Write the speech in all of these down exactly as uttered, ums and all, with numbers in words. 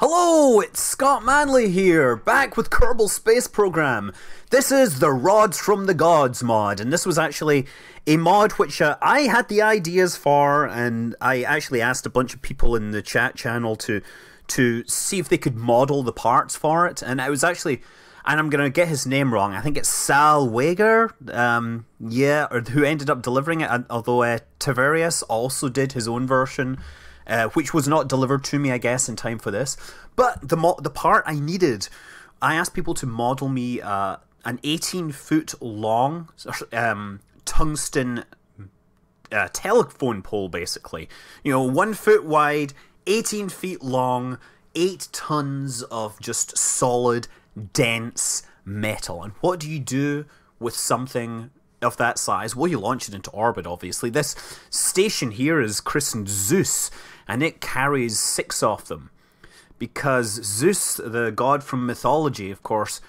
Hello, it's Scott Manley here, back with Kerbal Space Program. This is the Rods from the Gods mod, and this was actually a mod which uh, I had the ideas for, and I actually asked a bunch of people in the chat channel to to see if they could model the parts for it, and I was actually, and I'm going to get his name wrong, I think it's Sal Weger, um, yeah, or who ended up delivering it, although uh, Tavarius also did his own version. Uh, which was not delivered to me, I guess, in time for this. But the mo the part I needed, I asked people to model me uh, an eighteen foot long um, tungsten uh, telephone pole, basically. You know, one foot wide, eighteen feet long, eight tons of just solid, dense metal. And what do you do with something of that size? Well, you launch it into orbit, obviously. This station here is christened Zeus, and it carries six of them, because Zeus, the god from mythology, of course,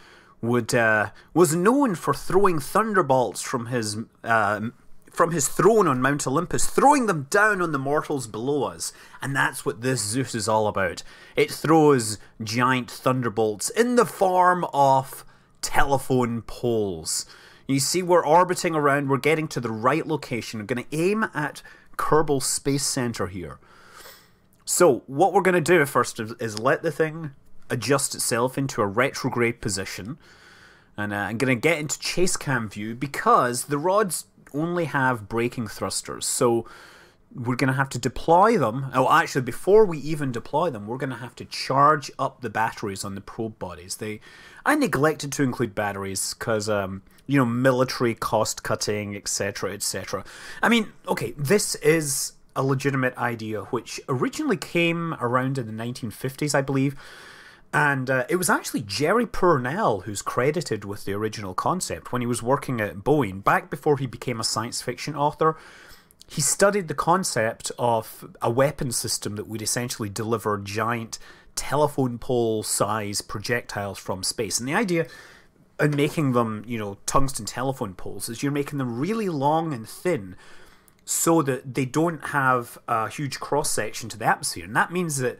would uh, was known for throwing thunderbolts from his uh, from his throne on Mount Olympus, throwing them down on the mortals below us, and that's what this Zeus is all about. It throws giant thunderbolts in the form of telephone poles. You see, we're orbiting around, we're getting to the right location. I'm going to aim at Kerbal Space Center here. So, what we're going to do first is let the thing adjust itself into a retrograde position. And uh, I'm going to get into chase cam view, because the rods only have braking thrusters. So, we're going to have to deploy them. Oh, actually, before we even deploy them, we're going to have to charge up the batteries on the probe bodies. They, I neglected to include batteries because, um, you know, military cost-cutting, et cetera, et cetera. I mean, okay, this is a legitimate idea which originally came around in the nineteen fifties, I believe. And uh, it was actually Jerry Pournelle who's credited with the original concept when he was working at Boeing. Back before he became a science fiction author, he studied the concept of a weapon system that would essentially deliver giant telephone pole-sized projectiles from space. And the idea in making them, you know, tungsten telephone poles is you're making them really long and thin so that they don't have a huge cross-section to the atmosphere. And that means that,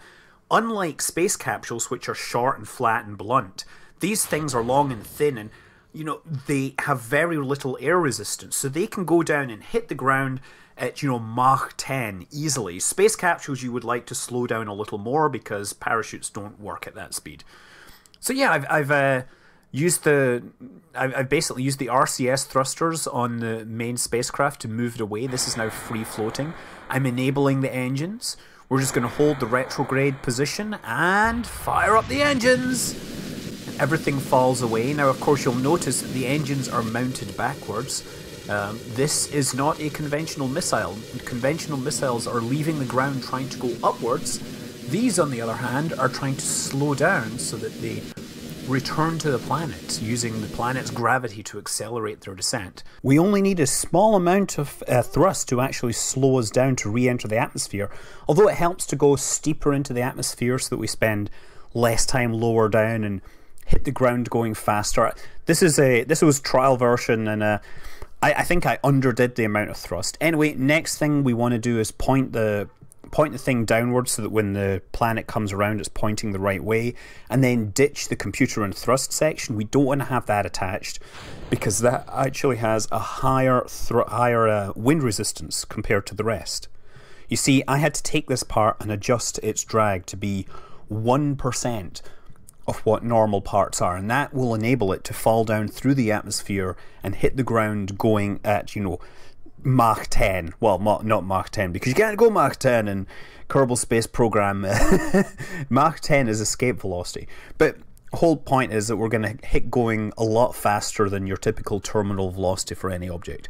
unlike space capsules, which are short and flat and blunt, these things are long and thin, and, you know, they have very little air resistance. So they can go down and hit the ground at, you know, Mach ten easily. Space capsules you would like to slow down a little more because parachutes don't work at that speed. So yeah, I've, I've uh, used the, I've, I've basically used the R C S thrusters on the main spacecraft to move it away. This is now free floating. I'm enabling the engines. We're just going to hold the retrograde position and fire up the engines. Everything falls away. Now, of course, you'll notice that the engines are mounted backwards. Um, this is not a conventional missile. Conventional missiles are leaving the ground trying to go upwards. These, on the other hand, are trying to slow down so that they return to the planet, using the planet's gravity to accelerate their descent. We only need a small amount of uh, thrust to actually slow us down to re-enter the atmosphere, although it helps to go steeper into the atmosphere so that we spend less time lower down and hit the ground going faster. This is a this was trial version, and uh, I, I think I underdid the amount of thrust. Anyway, next thing we want to do is point the point the thing downwards so that when the planet comes around, it's pointing the right way, and then ditch the computer and thrust section. We don't want to have that attached because that actually has a higher thr higher uh, wind resistance compared to the rest. You see, I had to take this part and adjust its drag to be one percent. Of what normal parts are, and that will enable it to fall down through the atmosphere and hit the ground going at, you know, Mach ten. Well, not Mach ten, because you can't go Mach ten in Kerbal Space Program. Mach ten is escape velocity. But the whole point is that we're going to hit going a lot faster than your typical terminal velocity for any object.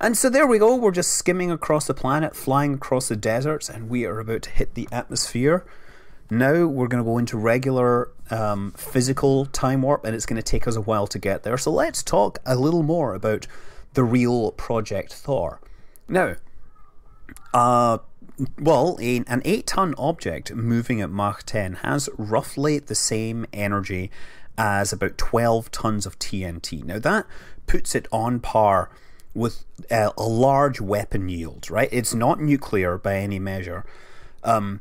And so there we go, we're just skimming across the planet, flying across the deserts, and we are about to hit the atmosphere. Now we're going to go into regular um, physical time warp, and it's going to take us a while to get there. So let's talk a little more about the real Project Thor. Now, uh, well, a, an eight ton object moving at Mach ten has roughly the same energy as about twelve tons of T N T. Now that puts it on par with uh, a large weapon yield, right? It's not nuclear by any measure. Um...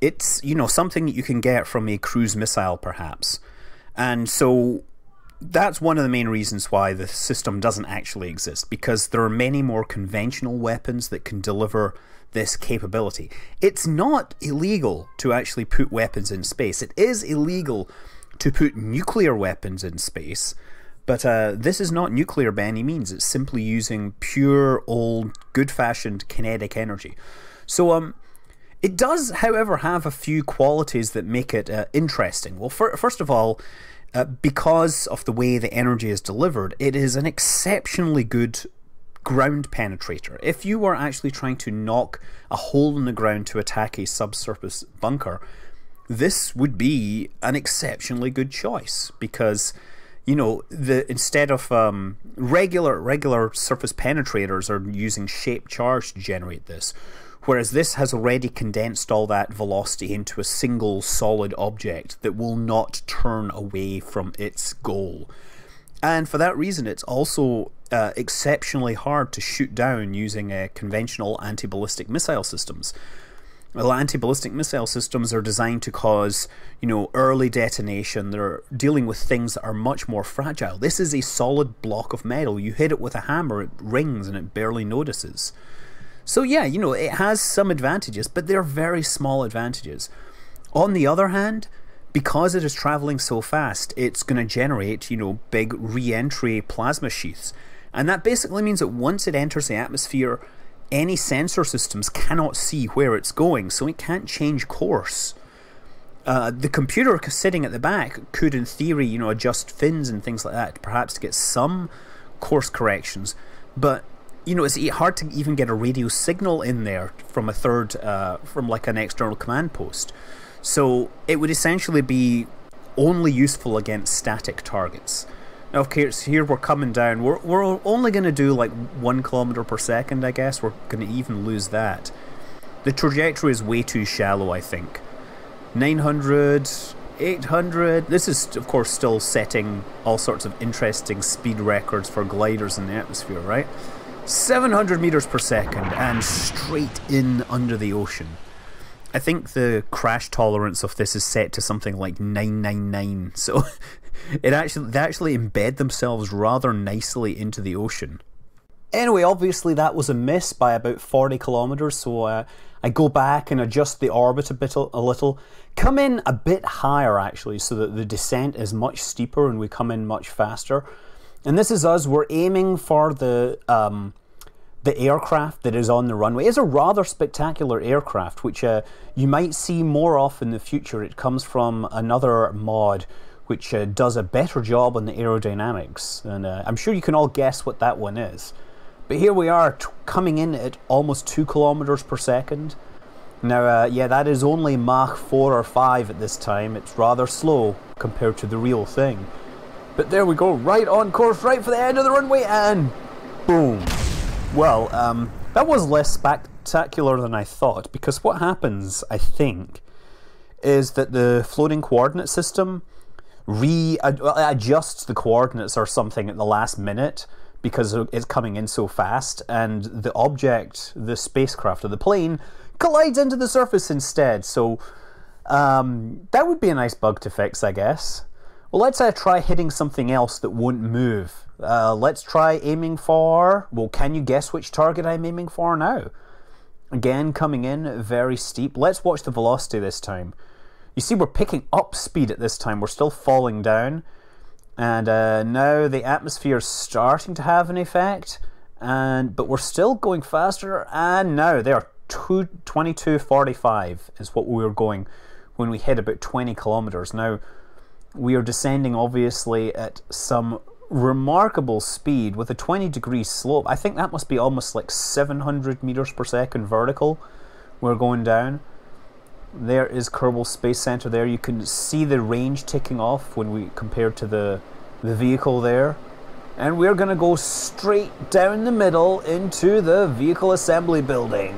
It's, you know, something that you can get from a cruise missile, perhaps. And so that's one of the main reasons why the system doesn't actually exist, because there are many more conventional weapons that can deliver this capability. It's not illegal to actually put weapons in space. It is illegal to put nuclear weapons in space, but uh, this is not nuclear by any means. It's simply using pure, old, good-fashioned kinetic energy. So, um... it does, however, have a few qualities that make it uh, interesting. Well, for, first of all, uh, because of the way the energy is delivered, it is an exceptionally good ground penetrator. If you were actually trying to knock a hole in the ground to attack a subsurface bunker, this would be an exceptionally good choice, because, you know, the instead of um, regular regular surface penetrators are using shape charge to generate this, whereas this has already condensed all that velocity into a single solid object that will not turn away from its goal. And for that reason, it's also uh, exceptionally hard to shoot down using uh, conventional anti-ballistic missile systems. Well, anti-ballistic missile systems are designed to cause, you know, early detonation. They're dealing with things that are much more fragile. This is a solid block of metal. You hit it with a hammer, it rings and it barely notices. So yeah, you know, it has some advantages, but they're very small advantages. On the other hand, because it is traveling so fast, it's going to generate, you know, big re-entry plasma sheaths. And that basically means that once it enters the atmosphere, any sensor systems cannot see where it's going, so it can't change course. Uh, the computer sitting at the back could, in theory, you know, adjust fins and things like that, perhaps to get some course corrections, but you know, it's hard to even get a radio signal in there from a third, uh, from like an external command post. So it would essentially be only useful against static targets. Now, okay, so here we're coming down. We're, we're only going to do like one kilometer per second, I guess. We're going to even lose that. The trajectory is way too shallow, I think. nine hundred, eight hundred. This is, of course, still setting all sorts of interesting speed records for gliders in the atmosphere, right? seven hundred meters per second and straight in under the ocean. I think the crash tolerance of this is set to something like nine nine nine, so it actually, they actually embed themselves rather nicely into the ocean. Anyway, obviously that was a miss by about forty kilometers, so uh, I go back and adjust the orbit a bit, a little. Come in a bit higher actually, so that the descent is much steeper and we come in much faster. And this is us. We're aiming for the um, the aircraft that is on the runway. It's a rather spectacular aircraft, which uh, you might see more of in the future. It comes from another mod, which uh, does a better job on the aerodynamics. And uh, I'm sure you can all guess what that one is. But here we are, t coming in at almost two kilometers per second. Now, uh, yeah, that is only Mach four or five at this time. It's rather slow compared to the real thing. But there we go, right on course, right for the end of the runway, and boom. Well, um, that was less spectacular than I thought, because what happens, I think, is that the floating coordinate system re-adjusts the coordinates or something at the last minute, because it's coming in so fast, and the object, the spacecraft or the plane, collides into the surface instead. So um, that would be a nice bug to fix, I guess. Well, let's uh, try hitting something else that won't move. Uh, let's try aiming for... Well, can you guess which target I'm aiming for now? Again, coming in very steep. Let's watch the velocity this time. You see, we're picking up speed at this time. We're still falling down. And uh, now the atmosphere is starting to have an effect. And but we're still going faster. And now they are twenty-two forty-five is what we were going when we hit about twenty kilometers. Now... we are descending, obviously, at some remarkable speed with a twenty degree slope. I think that must be almost like seven hundred meters per second vertical. We're going down. There is Kerbal Space Center there. You can see the range ticking off when we compare to the, the vehicle there. And we're going to go straight down the middle into the Vehicle Assembly Building.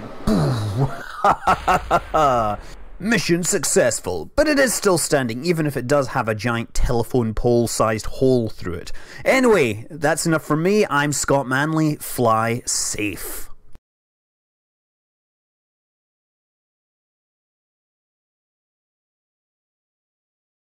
Mission successful, but it is still standing, even if it does have a giant telephone pole-sized hole through it. Anyway, that's enough for me. I'm Scott Manley. Fly safe.